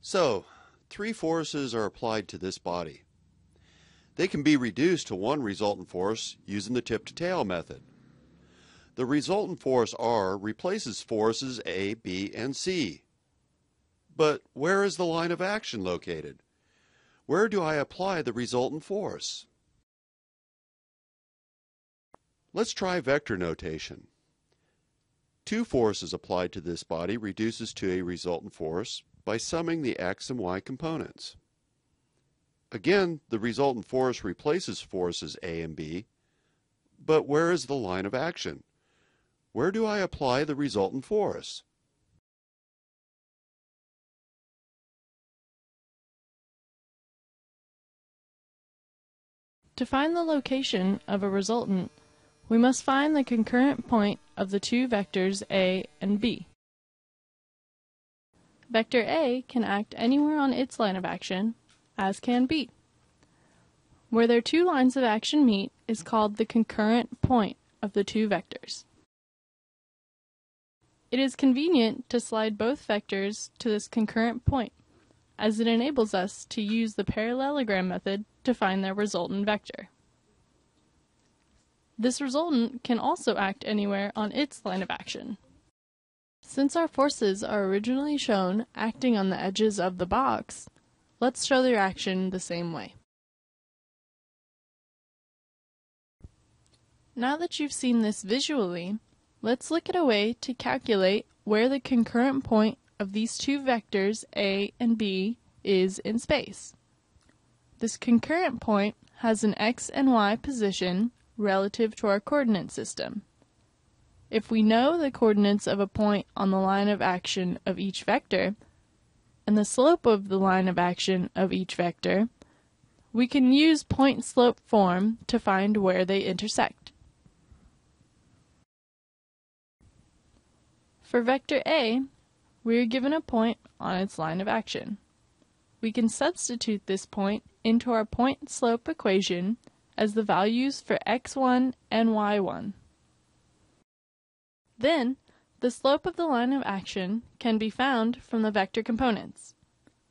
So, three forces are applied to this body. They can be reduced to one resultant force using the tip-to-tail method. The resultant force R replaces forces A, B, and C. But where is the line of action located? Where do I apply the resultant force? Let's try vector notation. Two forces applied to this body reduces to a resultant force by summing the x and y components. Again, the resultant force replaces forces A and B, but where is the line of action? Where do I apply the resultant force? To find the location of a resultant, we must find the concurrent point of the two vectors A and B. Vector A can act anywhere on its line of action, as can B. Where their two lines of action meet is called the concurrent point of the two vectors. It is convenient to slide both vectors to this concurrent point, as it enables us to use the parallelogram method to find their resultant vector. This resultant can also act anywhere on its line of action. Since our forces are originally shown acting on the edges of the box, let's show their action the same way. Now that you've seen this visually, let's look at a way to calculate where the concurrent point of these two vectors A and B is in space. This concurrent point has an x and y position relative to our coordinate system. If we know the coordinates of a point on the line of action of each vector, and the slope of the line of action of each vector, we can use point-slope form to find where they intersect. For vector A, we are given a point on its line of action. We can substitute this point into our point-slope equation as the values for x1 and y1. Then, the slope of the line of action can be found from the vector components.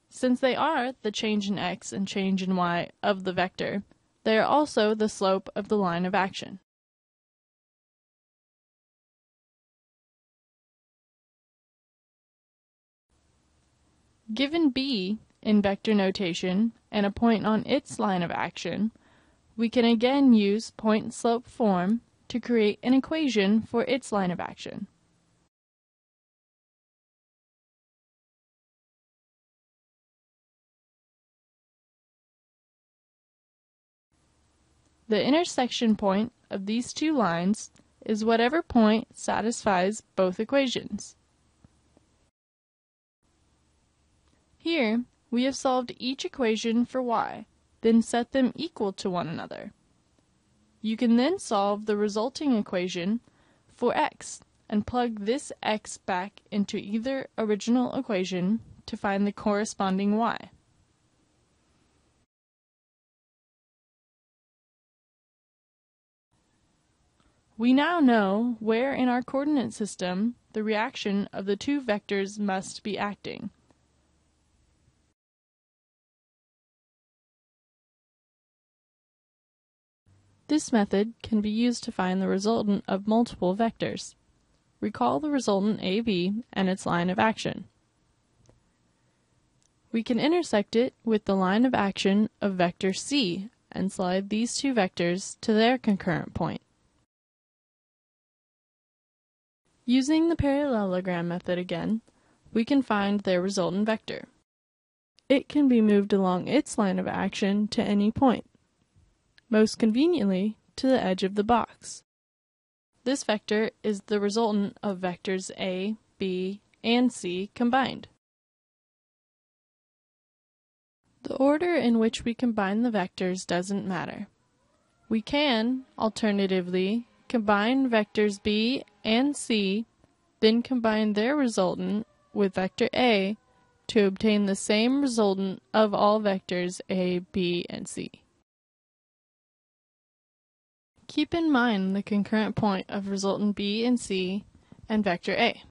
Since they are the change in x and change in y of the vector, they are also the slope of the line of action. Given B in vector notation and a point on its line of action, we can again use point-slope form to create an equation for its line of action. The intersection point of these two lines is whatever point satisfies both equations. Here, we have solved each equation for y, then set them equal to one another. You can then solve the resulting equation for x and plug this x back into either original equation to find the corresponding y. We now know where in our coordinate system the reaction of the two vectors must be acting. This method can be used to find the resultant of multiple vectors. Recall the resultant AB and its line of action. We can intersect it with the line of action of vector C and slide these two vectors to their concurrent point. Using the parallelogram method again, we can find their resultant vector. It can be moved along its line of action to any point, most conveniently to the edge of the box. This vector is the resultant of vectors A, B, and C combined. The order in which we combine the vectors doesn't matter. We can, alternatively, combine vectors B and C, then combine their resultant with vector A to obtain the same resultant of all vectors A, B, and C. Keep in mind the concurrent point of resultant B and C and vector A.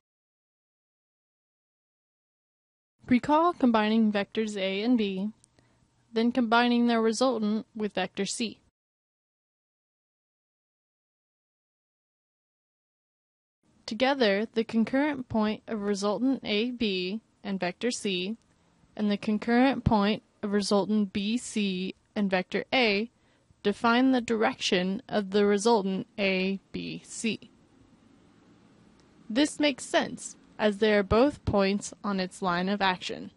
Recall combining vectors A and B, then combining their resultant with vector C. Together, the concurrent point of resultant AB and vector C and the concurrent point of resultant BC and vector A define the direction of the resultant ABC. This makes sense, as they are both points on its line of action.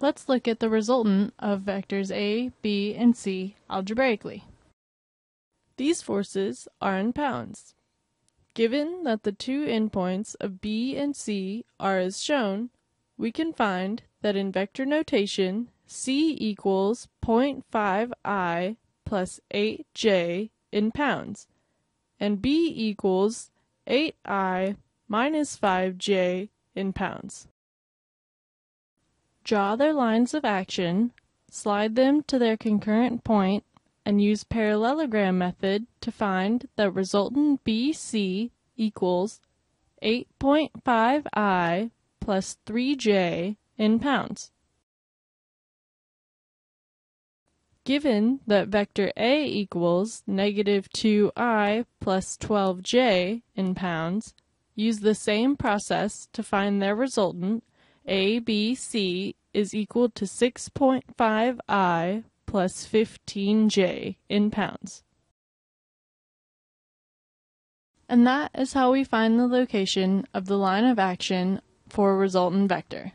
Let's look at the resultant of vectors A, B, and C algebraically. These forces are in pounds. Given that the two endpoints of B and C are as shown, we can find that in vector notation, C equals 0.5i plus 8j in pounds, and B equals 8i minus 5j in pounds. Draw their lines of action, slide them to their concurrent point, and use parallelogram method to find that resultant BC equals 8.5i plus 3j in pounds. Given that vector A equals negative 2i plus 12j in pounds, use the same process to find their resultant ABC is equal to 6.5i plus 15j in pounds. And that is how we find the location of the line of action for a resultant vector.